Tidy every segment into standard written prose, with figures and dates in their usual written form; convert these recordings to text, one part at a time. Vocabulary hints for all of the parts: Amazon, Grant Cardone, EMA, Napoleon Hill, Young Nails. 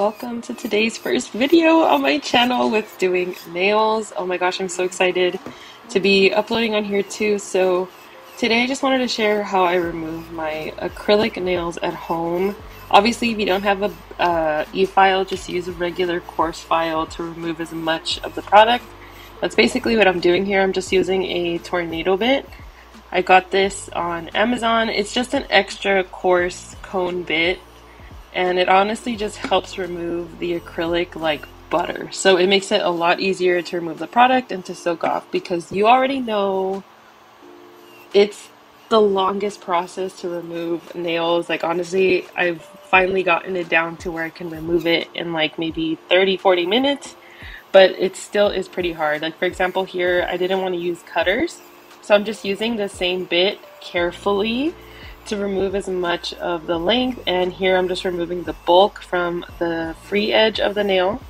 Welcome to today's first video on my channel with doing nails. Oh my gosh, I'm so excited to be uploading on here too. So today I just wanted to share how I remove my acrylic nails at home. Obviously, if you don't have a e-file, just use a regular coarse file to remove as much of the product. That's basically what I'm doing here. I'm just using a tornado bit. I got this on Amazon. It's just an extra coarse cone bit, and it honestly just helps remove the acrylic like butter. So it makes it a lot easier to remove the product and to soak off, because you already know it's the longest process to remove nails. Like honestly, I've finally gotten it down to where I can remove it in like maybe 30-40 minutes, but it still is pretty hard. Like for example here, I didn't want to use cutters, so I'm just using the same bit carefully to remove as much of the length, and here I'm just removing the bulk from the free edge of the nail.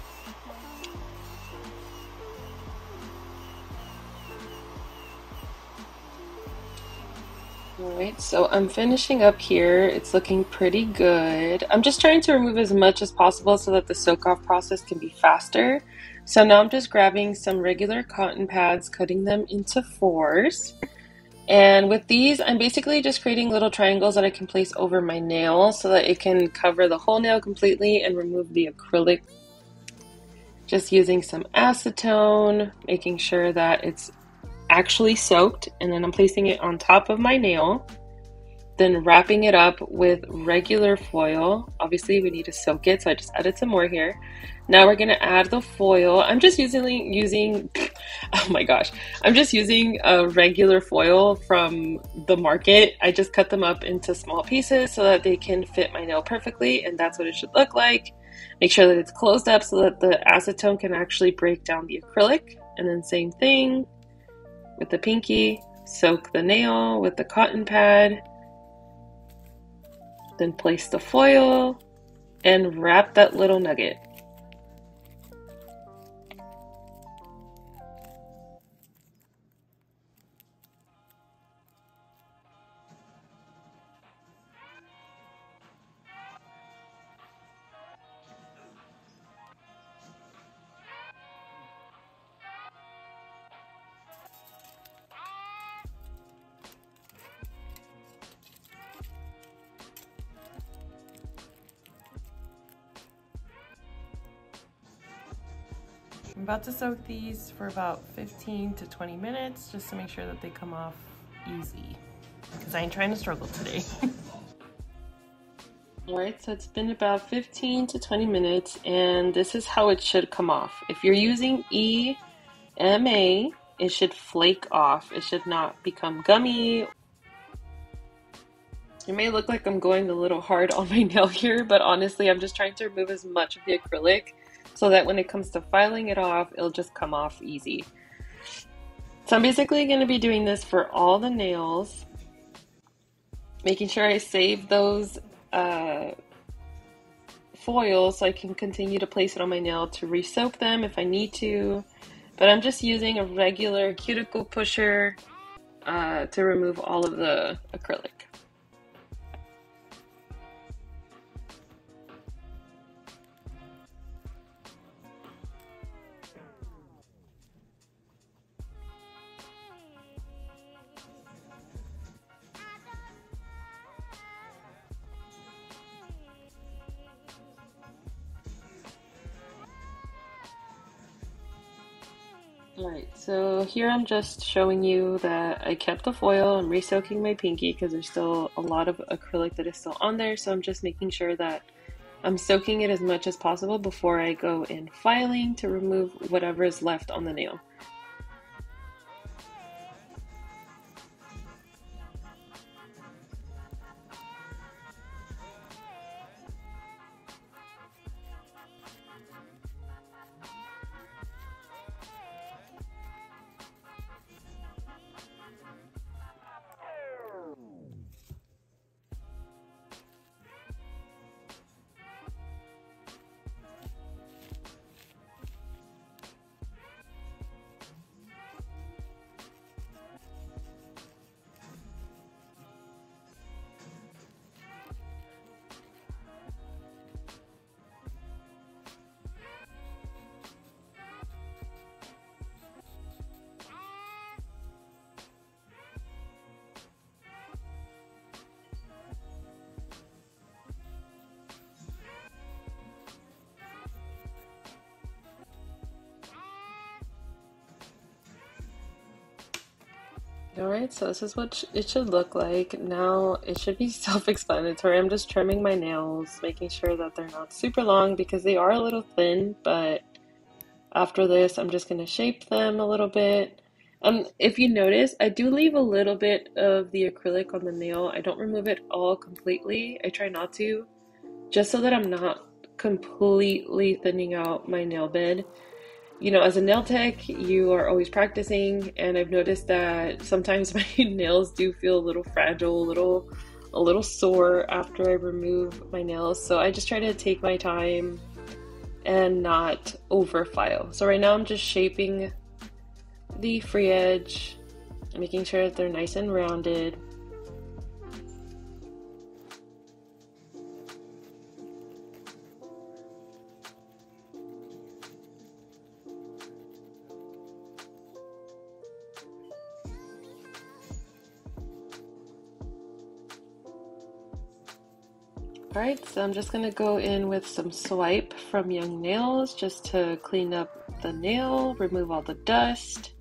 Alright, so I'm finishing up here. It's looking pretty good. I'm just trying to remove as much as possible so that the soak off process can be faster. So now I'm just grabbing some regular cotton pads, cutting them into fours. And with these, I'm basically just creating little triangles that I can place over my nail so that it can cover the whole nail completely and remove the acrylic. Just using some acetone, making sure that it's actually soaked, and then I'm placing it on top of my nail, then wrapping it up with regular foil. Obviously we need to soak it, so I just added some more here. Now we're gonna add the foil. I'm just using a regular foil from the market. I just cut them up into small pieces so that they can fit my nail perfectly, and that's what it should look like. Make sure that it's closed up so that the acetone can actually break down the acrylic, and then same thing with the pinky. Soak the nail with the cotton pad, then place the foil and wrap that little nugget. I'm about to soak these for about 15 to 20 minutes just to make sure that they come off easy, because I ain't trying to struggle today. Alright, so it's been about 15 to 20 minutes, and this is how it should come off. If you're using EMA, it should flake off. It should not become gummy. It may look like I'm going a little hard on my nail here, but honestly, I'm just trying to remove as much of the acrylic so that when it comes to filing it off, it'll just come off easy. So I'm basically going to be doing this for all the nails, making sure I save those foils so I can continue to place it on my nail to re-soak them if I need to. But I'm just using a regular cuticle pusher to remove all of the acrylic. Alright, so here I'm just showing you that I kept the foil. I'm re-soaking my pinky because there's still a lot of acrylic that is still on there, so I'm just making sure that I'm soaking it as much as possible before I go in filing to remove whatever is left on the nail. Alright, so this is what it should look like. Now, it should be self-explanatory. I'm just trimming my nails, making sure that they're not super long because they are a little thin, but after this, I'm just going to shape them a little bit. If you notice, I do leave a little bit of the acrylic on the nail. I don't remove it all completely. I try not to, just so that I'm not completely thinning out my nail bed. You know, as a nail tech, you are always practicing, and I've noticed that sometimes my nails do feel a little fragile, a little sore after I remove my nails. So I just try to take my time and not over file. So right now I'm just shaping the free edge, making sure that they're nice and rounded. Alright, so I'm just going to go in with some swipe from Young Nails just to clean up the nail, remove all the dust.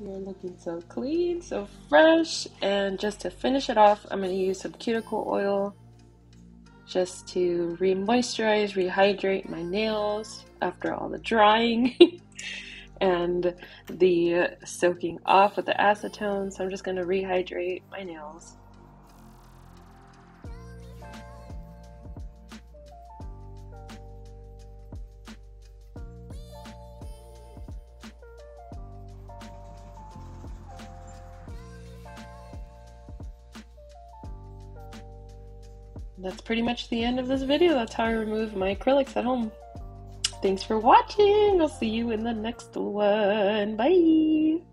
You're looking so clean, so fresh, and just to finish it off, I'm going to use some cuticle oil just to re-moisturize, rehydrate my nails after all the drying and the soaking off with the acetone. So I'm just going to rehydrate my nails. That's pretty much the end of this video. That's how I remove my acrylics at home. Thanks for watching. I'll see you in the next one. Bye.